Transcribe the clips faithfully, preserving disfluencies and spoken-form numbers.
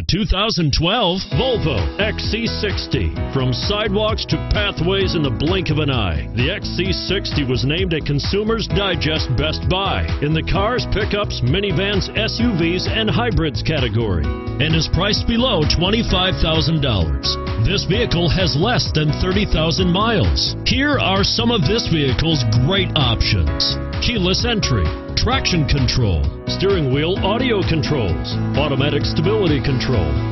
The two thousand twelve Volvo X C sixty. From sidewalks to pathways in the blink of an eye, the X C sixty was named a Consumer's Digest Best Buy in the cars, pickups, minivans, S U Vs, and hybrids category, and is priced below twenty-five thousand dollars. This vehicle has less than thirty thousand miles. Here are some of this vehicle's great options: keyless entry, traction control, steering wheel audio controls, automatic stability control,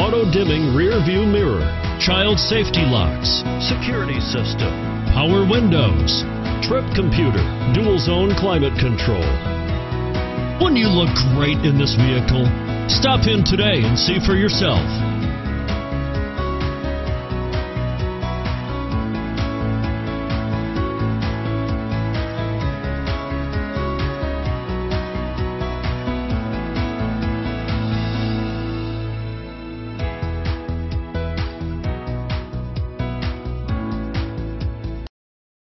auto-dimming rear view mirror, child safety locks, security system, power windows, trip computer, dual zone climate control. Wouldn't you look great in this vehicle? Stop in today and see for yourself.